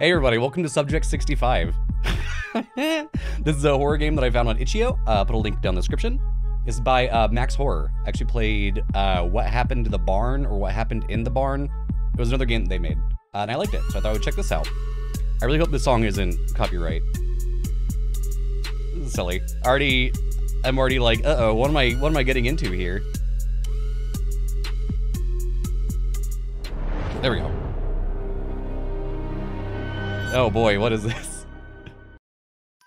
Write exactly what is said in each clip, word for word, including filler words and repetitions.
Hey everybody, welcome to Subject sixty-five. This is a horror game that I found on itch dot i o. Uh, put a link down in the description. It's by uh, Max Horror. I actually played uh, What Happened to the Barn, or What Happened in the Barn. It was another game that they made, uh, and I liked it, so I thought I would check this out. I really hope this song isn't copyright. This is silly. Already, I'm already like, uh-oh, what am I, what am I getting into here? There we go. Oh boy, what is this?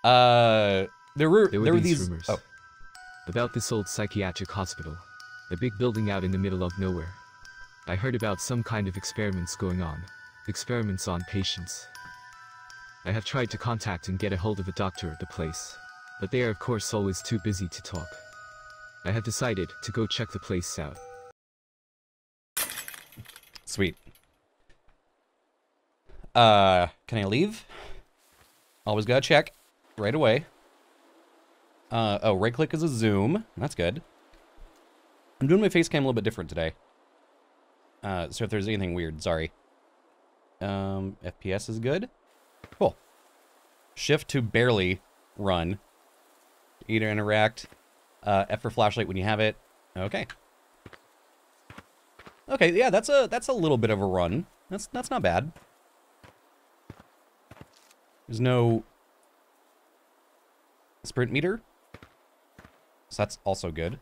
Uh, there were there, there were these, these rumors oh. about this old psychiatric hospital, the big building out in the middle of nowhere. I heard about some kind of experiments going on, experiments on patients. I have tried to contact and get a hold of a doctor at the place, but they are of course always too busy to talk. I have decided to go check the place out. Sweet. Uh, can I leave? Always gotta check right away. Uh, oh, right click is a zoom. That's good. I'm doing my face cam a little bit different today. Uh, so if there's anything weird, sorry. Um, F P S is good. Cool. Shift to barely run. Either interact. Uh, F for flashlight when you have it. Okay. Okay, yeah, that's a that's a little bit of a run. That's that's not bad. There's no sprint meter, so that's also good.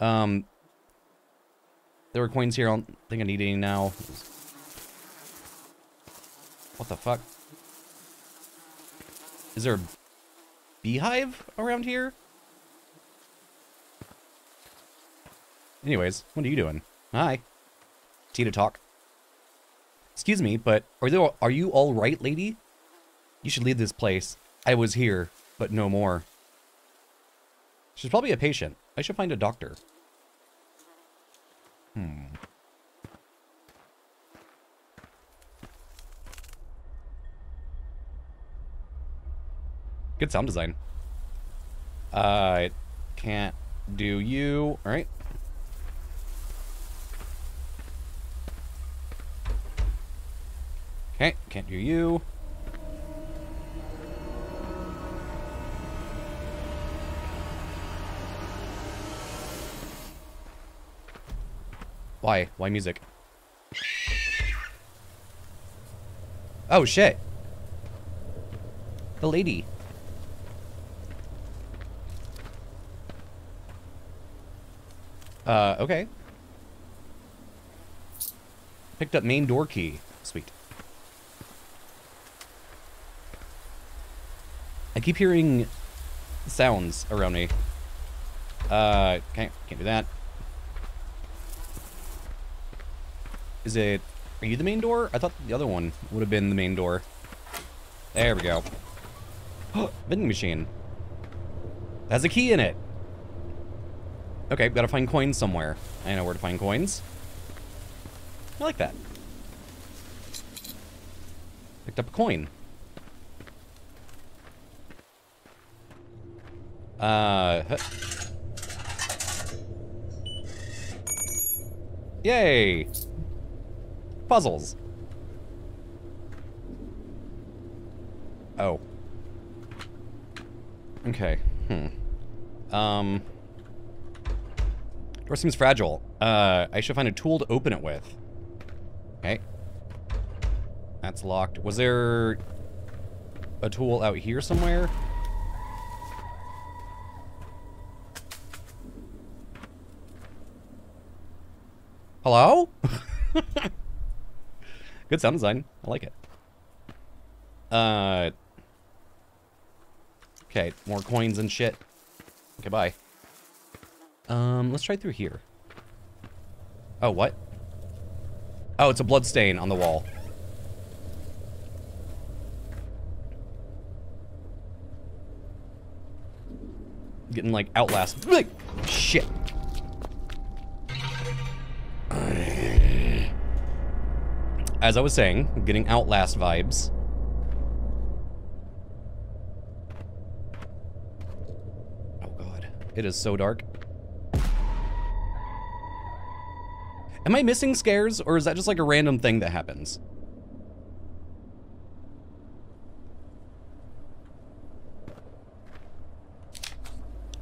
Um, there were coins here. I don't think I need any now. What the fuck? Is there a beehive around here? Anyways, what are you doing? Hi. Tea to talk. Excuse me, but are you, are you all right, lady? You should leave this place. I was here, but no more. She's probably a patient. I should find a doctor. Hmm. Good sound design. Uh, can't do you. All right. Okay, can't do you. Why? Why music? Oh shit! The lady. Uh, okay. Picked up main door key. Sweet. I keep hearing sounds around me. Uh, can't, can't do that. Is it, are you the main door? I thought the other one would have been the main door. There we go. Vending machine. Has a key in it. Okay, gotta find coins somewhere. I know where to find coins. I like that. Picked up a coin. Uh, yay! Puzzles. Oh. Okay. Hmm. Um. Door seems fragile. Uh, I should find a tool to open it with. Okay. That's locked. Was there a tool out here somewhere? Hello? Good sound design. I like it. Uh, okay, more coins and shit. Okay, bye. Um, let's try through here. Oh, what? Oh, it's a blood stain on the wall. Getting like Outlast. Shit. As I was saying, I'm getting Outlast vibes. Oh god, it is so dark. Am I missing scares, or is that just like a random thing that happens?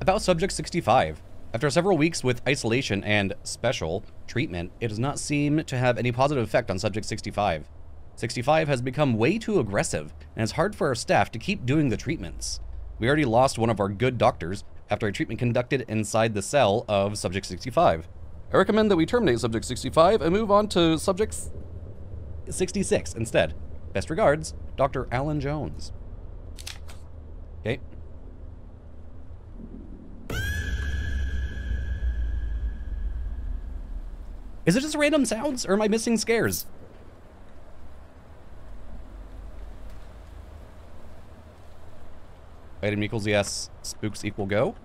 About Subject sixty-five. After several weeks with isolation and special treatment, it does not seem to have any positive effect on Subject sixty-five. sixty-five has become way too aggressive, and it's hard for our staff to keep doing the treatments. We already lost one of our good doctors after a treatment conducted inside the cell of Subject sixty-five. I recommend that we terminate Subject sixty-five and move on to Subject sixty-six instead. Best regards, Doctor Alan Jones. Okay. Is it just random sounds, or am I missing scares? Item equals yes, spooks equal go.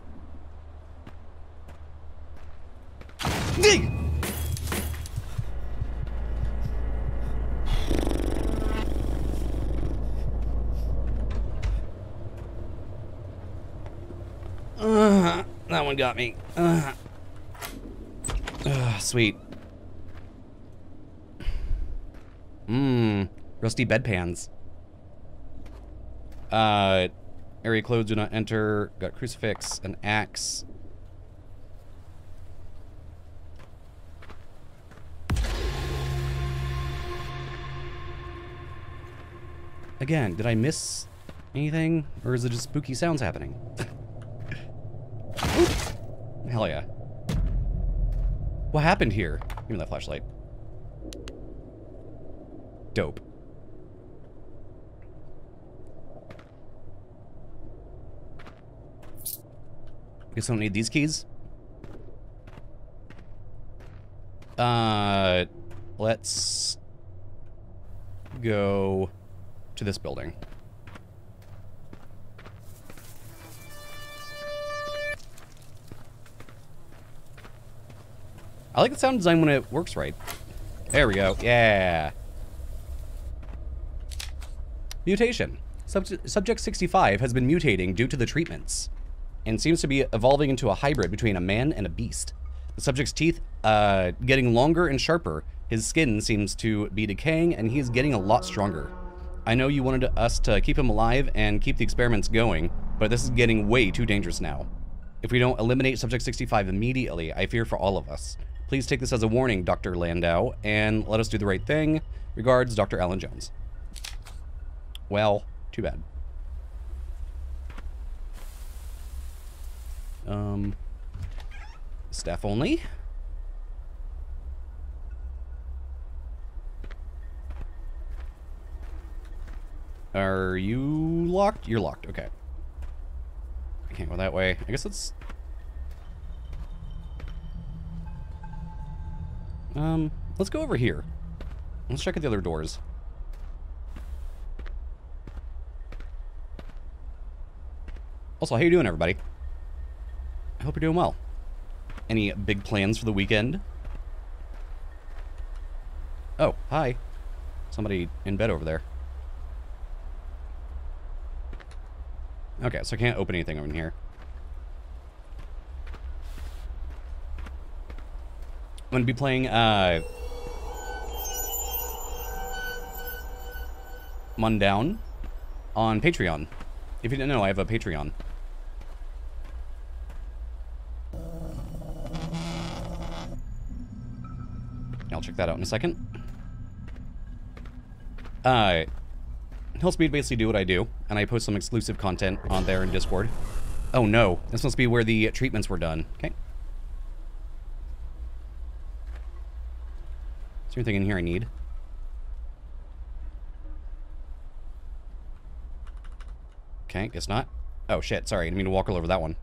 Uh, that one got me. Uh, uh, sweet. Mmm, rusty bedpans. Uh, area clothes do not enter. Got crucifix, an axe. Again, did I miss anything? Or is it just spooky sounds happening? Hell yeah. What happened here? Give me that flashlight. Dope. Guess I don't need these keys. Uh, let's go to this building. I like the sound design when it works right. There we go. Yeah. Mutation. Subject sixty-five has been mutating due to the treatments and seems to be evolving into a hybrid between a man and a beast. The subject's teeth uh, getting longer and sharper. His skin seems to be decaying, and he is getting a lot stronger. I know you wanted us to keep him alive and keep the experiments going, but this is getting way too dangerous now. If we don't eliminate Subject sixty-five immediately, I fear for all of us. Please take this as a warning, Doctor Landau, and let us do the right thing. Regards, Doctor Alan Jones. Well, too bad. Um, staff only. Are you locked? You're locked, okay. I can't go that way. I guess let's... Um, let's go over here. Let's check out the other doors. Also, how you doing, everybody? I hope you're doing well. Any big plans for the weekend? Oh, hi. Somebody in bed over there. Okay, so I can't open anything over here. I'm gonna be playing, uh... Mundown on Patreon. If you didn't know, I have a Patreon. I'll check that out in a second. Uh, Hillspeed basically do what I do, and I post some exclusive content on there in Discord. Oh no, this must be where the treatments were done. Okay. Is there anything in here I need? Okay, guess not. Oh shit, sorry, I didn't mean to walk all over that one.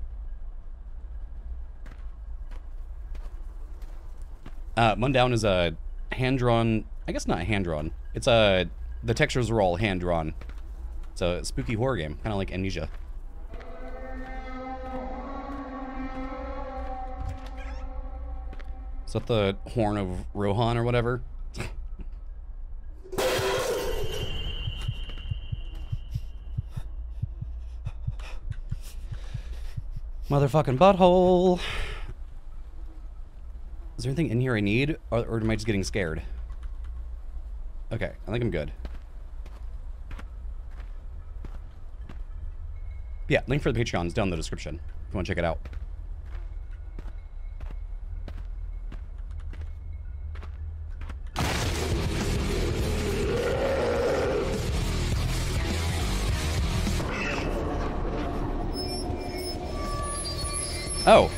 Uh, Mundown is a hand-drawn, I guess not hand-drawn. It's a, the textures are all hand-drawn. It's a spooky horror game, kind of like Amnesia. Is that the horn of Rohan or whatever? Motherfucking butthole. Is there anything in here I need, or, or am I just getting scared? Okay, I think I'm good. Yeah, link for the Patreon is down in the description if you want to check it out. Oh,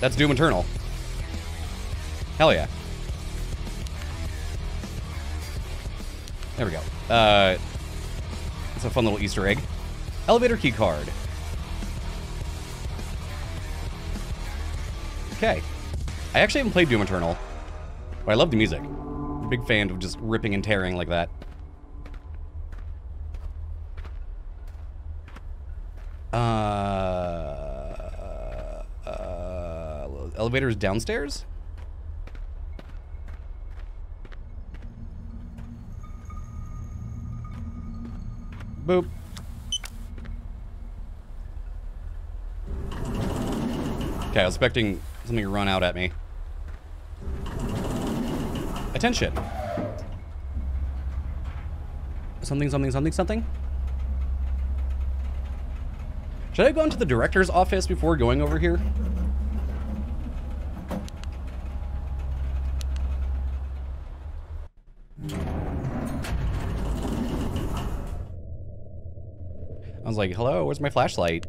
that's Doom Eternal. Hell yeah. There we go. Uh, it's a fun little Easter egg. Elevator key card. Okay. I actually haven't played Doom Eternal, but I love the music. I'm a big fan of just ripping and tearing like that. Uh... Elevators downstairs? Boop. Okay, I was expecting something to run out at me. Attention. Something, something, something, something? Should I have gone to the director's office before going over here? I was like, hello, where's my flashlight?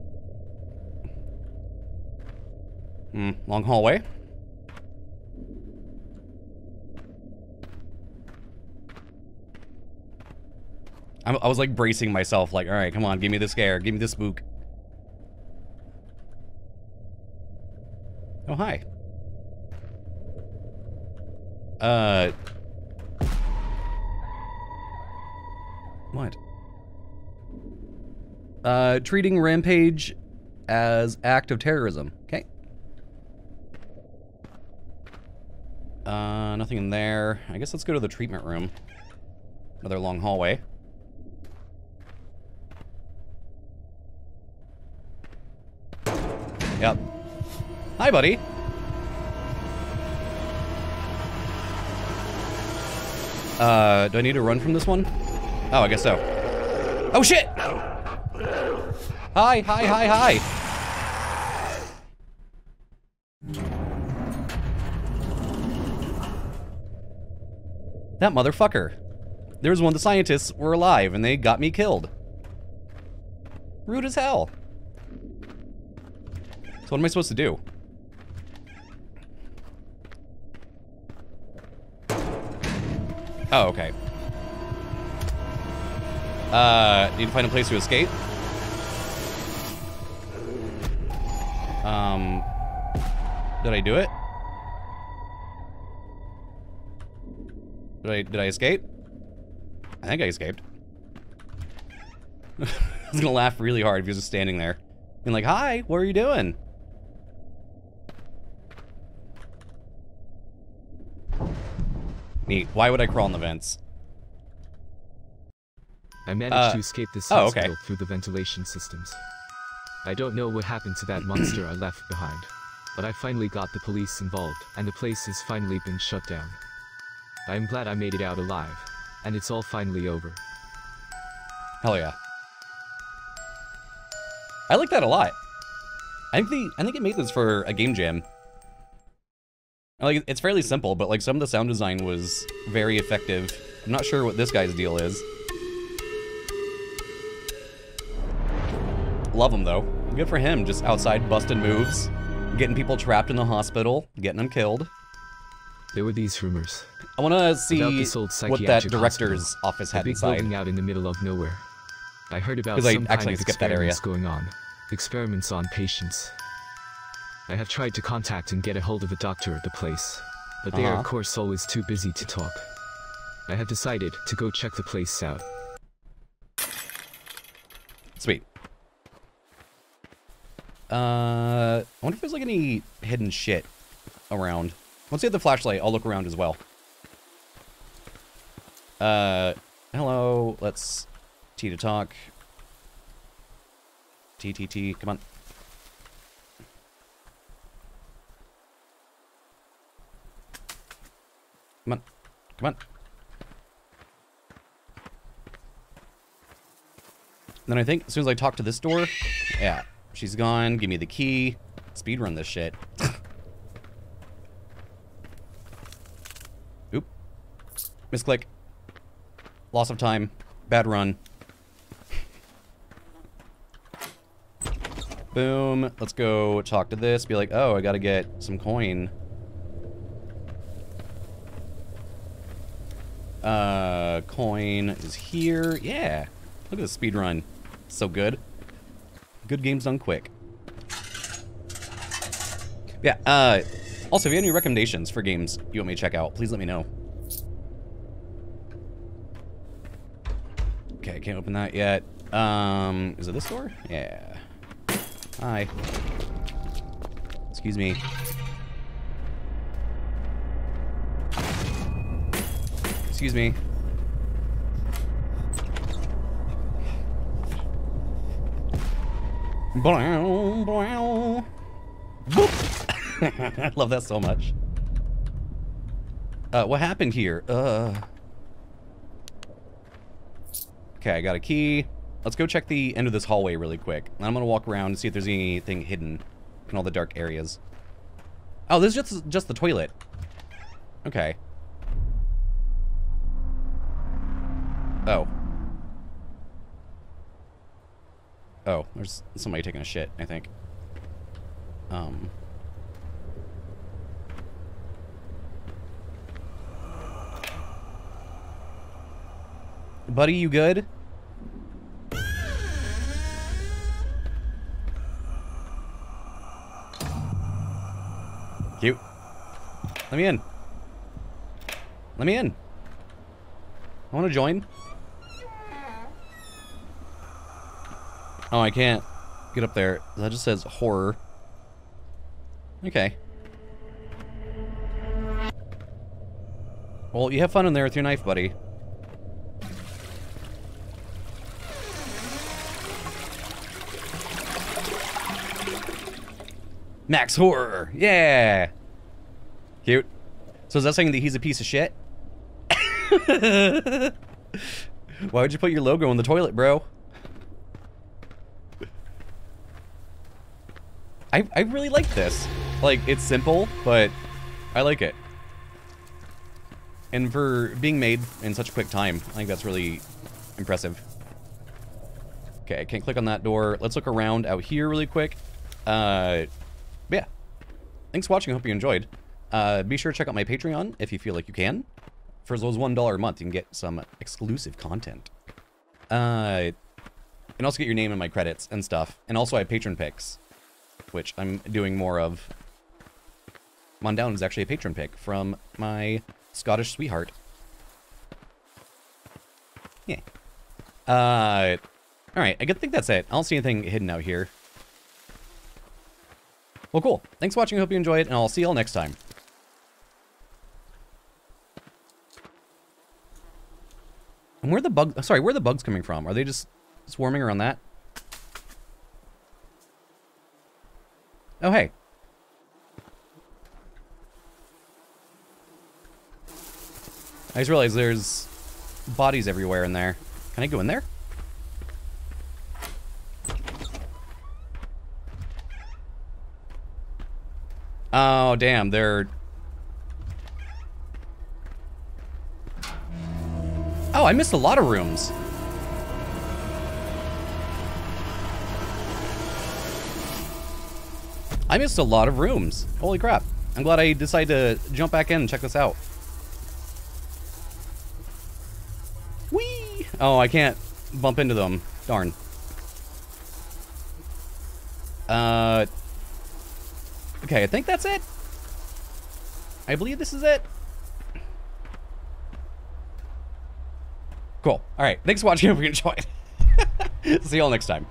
Hmm, long hallway. I'm, I was like bracing myself, like, all right, come on, give me the scare, give me the spook. Oh, hi. Uh. What? Uh, treating rampage as act of terrorism. Okay. Uh, nothing in there. I guess let's go to the treatment room. Another long hallway. Yep. Hi, buddy. Uh, do I need to run from this one? Oh, I guess so. Oh, shit! Hi, hi, hi, hi. That motherfucker. There was one of the scientists were alive and they got me killed. Rude as hell. So what am I supposed to do? Oh, okay. Uh, need to find a place to escape. Um, did I do it? Did I, did I escape? I think I escaped. I was gonna laugh really hard if he was just standing there. And like, hi, what are you doing? Neat, why would I crawl in the vents? I managed uh, to escape this oh, hospital okay. through the ventilation systems. I don't know what happened to that monster I left behind, but I finally got the police involved, and the place has finally been shut down. I'm glad I made it out alive, and it's all finally over. Hell yeah. I like that a lot. I think the, I think it made this for a game jam. Like, it's fairly simple, but like some of the sound design was very effective. I'm not sure what this guy's deal is. Love him though. Good for him, just outside busting moves, getting people trapped in the hospital, getting them killed. There were these rumors. I want to see what that director's office had inside. A big building out in the middle of nowhere. I heard about some kind of experiments going on. Experiments on patients. I have tried to contact and get a hold of a doctor at the place, but they are of course always too busy to talk. I have decided to go check the place out. Sweet. Uh, I wonder if there's like any hidden shit around. Once you have the flashlight, I'll look around as well. Uh, hello, let's T to talk. T, T, T, come on. Come on. Come on. Then I think as soon as I talk to this door, yeah, she's gone. Give me the key. Speedrun this shit. Oop. Misclick. Loss of time. Bad run. Boom. Let's go talk to this. Be like, oh, I gotta get some coin. Uh, coin is here. Yeah. Look at this speedrun. So good. Good games done quick. Yeah, uh, also, if you have any recommendations for games you want me to check out, please let me know. Okay, I can't open that yet. Um, is it this door? Yeah. Hi. Excuse me. Excuse me. Blow, blow. Boop. I love that so much. Uh, what happened here? Uh. Okay, I got a key. Let's go check the end of this hallway really quick. And I'm gonna walk around and see if there's anything hidden in all the dark areas. Oh, this is just, just the toilet. Okay. Oh. Oh, there's somebody taking a shit, I think. Um. Buddy, you good? Cute. Let me in. Let me in. I want to join. Oh, I can't get up there. That just says horror. Okay. Well, you have fun in there with your knife, buddy. Max Horror! Yeah! Cute. So is that saying that he's a piece of shit? Why would you put your logo in the toilet, bro? I, I really like this. Like, it's simple, but I like it. And for being made in such a quick time, I think that's really impressive. Okay, I can't click on that door. Let's look around out here really quick. Uh, yeah. Thanks for watching. I hope you enjoyed. Uh, be sure to check out my Patreon if you feel like you can. For as low as one dollar a month, you can get some exclusive content. Uh, and also get your name in my credits and stuff. And also I have patron picks, which I'm doing more of. Mundown is actually a patron pick from my Scottish sweetheart. Yeah. Uh, Alright, I think that's it. I don't see anything hidden out here. Well, cool. Thanks for watching. I hope you enjoyed, and I'll see you all next time. And where are the bugs... Sorry, where are the bugs coming from? Are they just swarming around that? Oh, hey. I just realized there's bodies everywhere in there. Can I go in there? Oh, damn, they're... Oh, I missed a lot of rooms. I missed a lot of rooms. Holy crap. I'm glad I decided to jump back in and check this out. Whee! Oh, I can't bump into them. Darn. Uh, okay, I think that's it. I believe this is it. Cool. All right, thanks for watching. Hope you enjoyed. See you all next time.